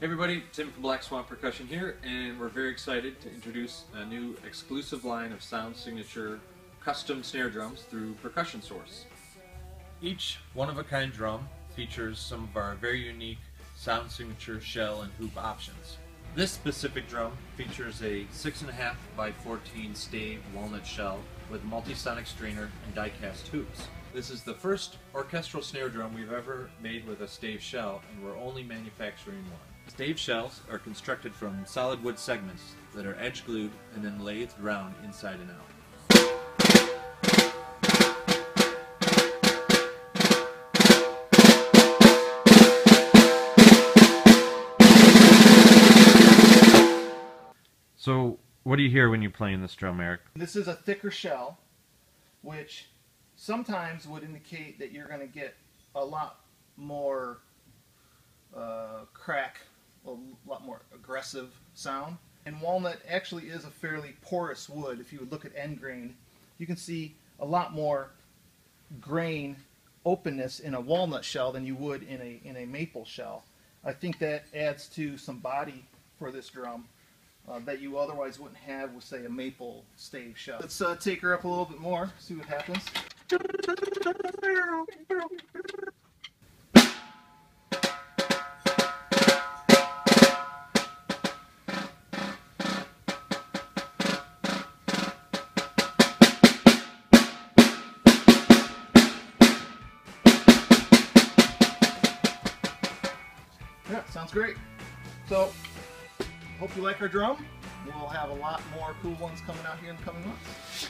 Hey everybody, Tim from Black Swamp Percussion here, and we're very excited to introduce a new exclusive line of Sound Signature custom snare drums through Percussion Source. Each one-of-a-kind drum features some of our very unique Sound Signature shell and hoop options. This specific drum features a 6.5 by 14 stave walnut shell with multisonic strainer and die-cast hoops. This is the first orchestral snare drum we've ever made with a stave shell, and we're only manufacturing one. Stave shells are constructed from solid wood segments that are edge glued and then lathed round inside and out. So what do you hear when you play in this drum, Eric? This is a thicker shell, which sometimes would indicate that you're going to get a lot more crack, a lot more aggressive sound. And walnut actually is a fairly porous wood. If you would look at end grain, you can see a lot more grain openness in a walnut shell than you would in a maple shell. I think that adds to some body for this drum that you otherwise wouldn't have with, say, a maple stave shell. Let's take her up a little bit more, see what happens. Yeah, sounds great. So, hope you like our drum. We'll have a lot more cool ones coming out here in the coming months.